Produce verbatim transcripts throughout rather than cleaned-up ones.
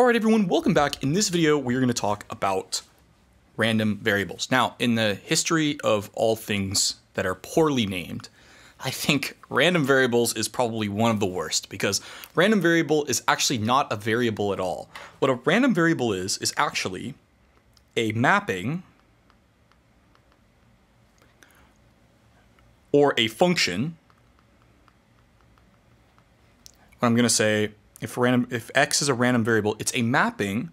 Alright everyone, welcome back. In this video, we are going to talk about random variables. Now, in the history of all things that are poorly named, I think random variables is probably one of the worst because random variable is actually not a variable at all. What a random variable is, is actually a mapping or a function. What I'm going to say If, random, if x is a random variable, it's a mapping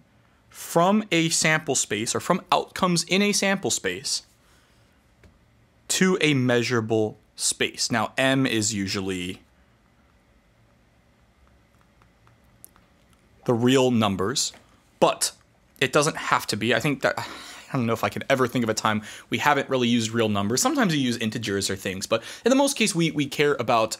from a sample space or from outcomes in a sample space to a measurable space. Now, M is usually the real numbers, but it doesn't have to be. I think that, I don't know if I could ever think of a time we haven't really used real numbers. Sometimes we use integers or things, but in the most case, we, we care about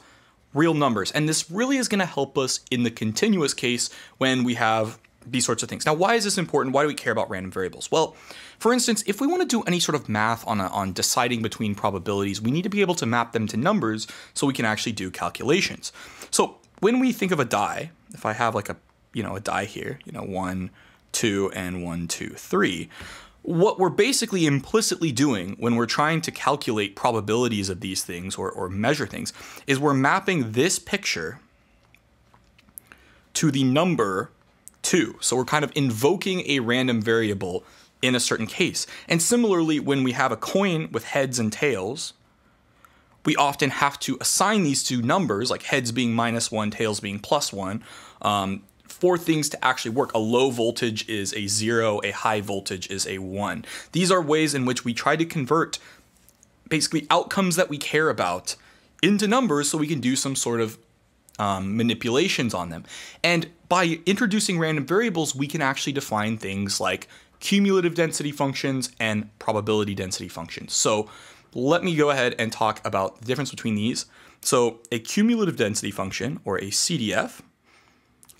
real numbers. And this really is going to help us in the continuous case when we have these sorts of things. Now, why is this important? Why do we care about random variables? Well, for instance, if we want to do any sort of math on, a, on deciding between probabilities, we need to be able to map them to numbers so we can actually do calculations. So when we think of a die, if I have like a, you know, a die here, you know, one, two, and one, two, three, what we're basically implicitly doing when we're trying to calculate probabilities of these things or, or measure things is we're mapping this picture to the number two. So we're kind of invoking a random variable in a certain case. And similarly, when we have a coin with heads and tails, we often have to assign these two numbers, like heads being minus one, tails being plus one, um, for things to actually work. A low voltage is a zero, a high voltage is a one. These are ways in which we try to convert basically outcomes that we care about into numbers so we can do some sort of um, manipulations on them. And by introducing random variables, we can actually define things like cumulative density functions and probability density functions. So let me go ahead and talk about the difference between these. So a cumulative density function, or a C D F,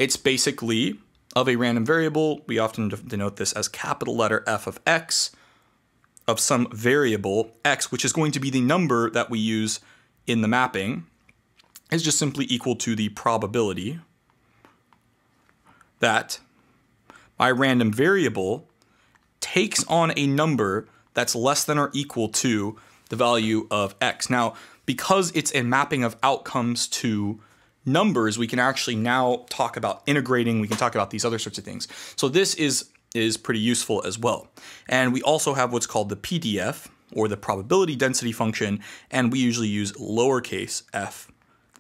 it's basically of a random variable. We often denote this as capital letter F of X of some variable X, which is going to be the number that we use in the mapping, is just simply equal to the probability that my random variable takes on a number that's less than or equal to the value of X. Now, because it's a mapping of outcomes to numbers, we can actually now talk about integrating. We can talk about these other sorts of things. So this is, is pretty useful as well. And we also have what's called the P D F, or the probability density function, and we usually use lowercase f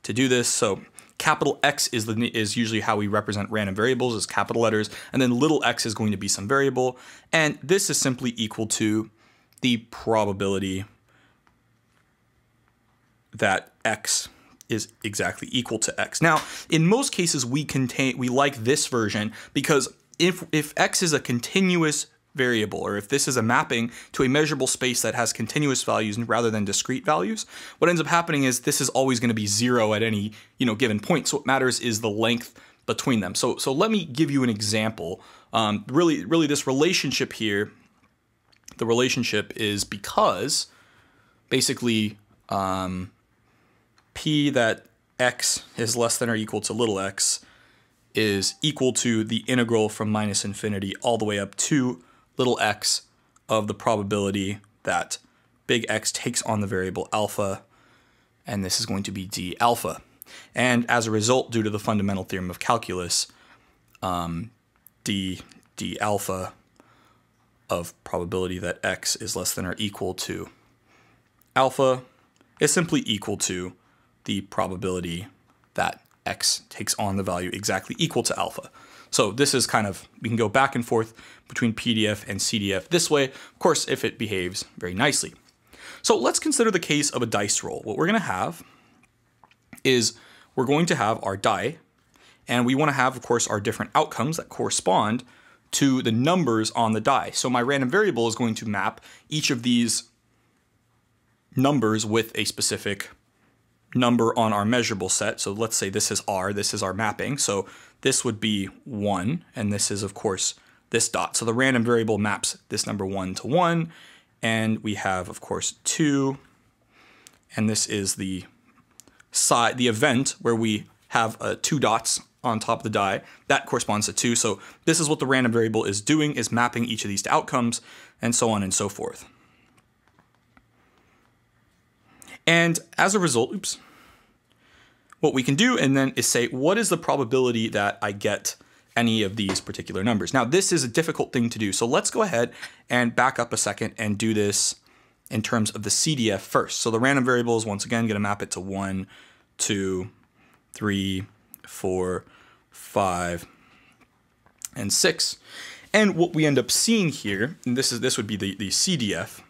to do this. So capital X is, the, is usually how we represent random variables, as capital letters, and then little x is going to be some variable. And this is simply equal to the probability that X is exactly equal to X. Now, in most cases, we contain we like this version because if if X is a continuous variable, or if this is a mapping to a measurable space that has continuous values rather than discrete values, what ends up happening is this is always going to be zero at any you know given point. So what matters is the length between them. So so let me give you an example. Um, really really this relationship here, the relationship is because basically. Um, P that X is less than or equal to little x is equal to the integral from minus infinity all the way up to little x of the probability that big X takes on the variable alpha, and this is going to be d alpha. And as a result, due to the fundamental theorem of calculus, um, d d alpha of probability that X is less than or equal to alpha is simply equal to the probability that X takes on the value exactly equal to alpha. So this is kind of, we can go back and forth between P D F and C D F this way, of course, if it behaves very nicely. So let's consider the case of a dice roll. What we're gonna have is we're going to have our die, and we wanna have, of course, our different outcomes that correspond to the numbers on the die. So my random variable is going to map each of these numbers with a specific number on our measurable set. So let's say this is R, this is our mapping. So this would be one, and this is of course this dot. So the random variable maps this number one to one, and we have of course two, and this is the side, the event where we have uh, two dots on top of the die, that corresponds to two. So this is what the random variable is doing, is mapping each of these to outcomes, and so on and so forth. And as a result, oops, what we can do and then is say, what is the probability that I get any of these particular numbers? Now, this is a difficult thing to do. So let's go ahead and back up a second and do this in terms of the C D F first. So the random variable is once again going to map it to one, two, three, four, five, and six. And what we end up seeing here, and this is this would be the, the C D F,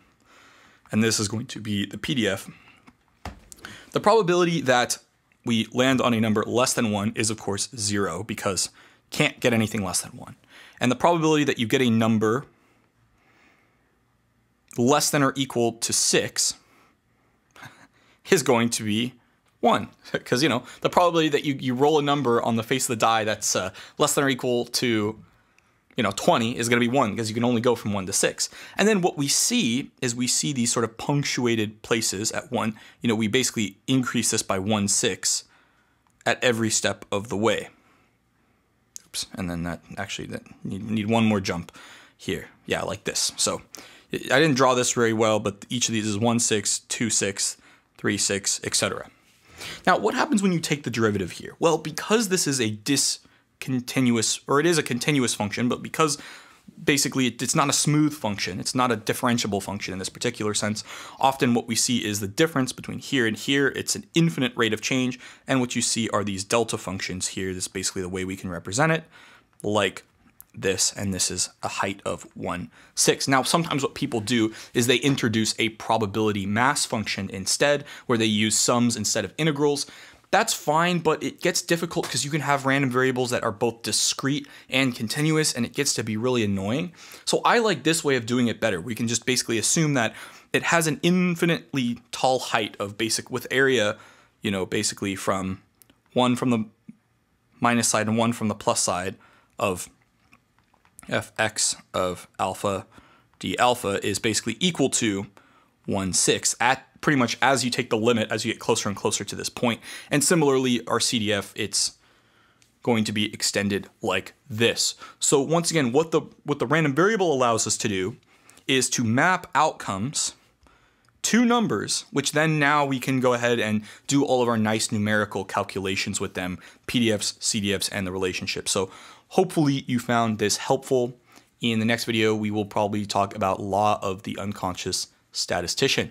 and this is going to be the P D F. The probability that we land on a number less than one is of course zero, because can't get anything less than one. And the probability that you get a number less than or equal to six is going to be one, because, you know, the probability that you, you roll a number on the face of the die that's uh, less than or equal to, you know, twenty is going to be one, because you can only go from one to six. And then what we see is we see these sort of punctuated places at one. You know, we basically increase this by one six at every step of the way. Oops. And then that actually that you need one more jump here. Yeah, like this. So I didn't draw this very well, but each of these is one six, two six, three six, et cetera. Now, what happens when you take the derivative here? Well, because this is a discontinuous, or it is a continuous function, but because basically it's not a smooth function, it's not a differentiable function in this particular sense, often what we see is the difference between here and here. It's an infinite rate of change, and what you see are these delta functions here. This is basically the way we can represent it, like this, and this is a height of one, six. Now, sometimes what people do is they introduce a probability mass function instead, where they use sums instead of integrals. That's fine, but it gets difficult because you can have random variables that are both discrete and continuous, and it gets to be really annoying. So I like this way of doing it better. We can just basically assume that it has an infinitely tall height of basic with area, you know, basically from one from the minus side and one from the plus side of F X of alpha d alpha is basically equal to one sixth at pretty much as you take the limit, as you get closer and closer to this point. And similarly, our C D F, it's going to be extended like this. So once again, what the, what the random variable allows us to do is to map outcomes to numbers, which then now we can go ahead and do all of our nice numerical calculations with them, P D Fs, C D Fs, and the relationship. So hopefully you found this helpful. In the next video, we will probably talk about law of the unconscious statistician.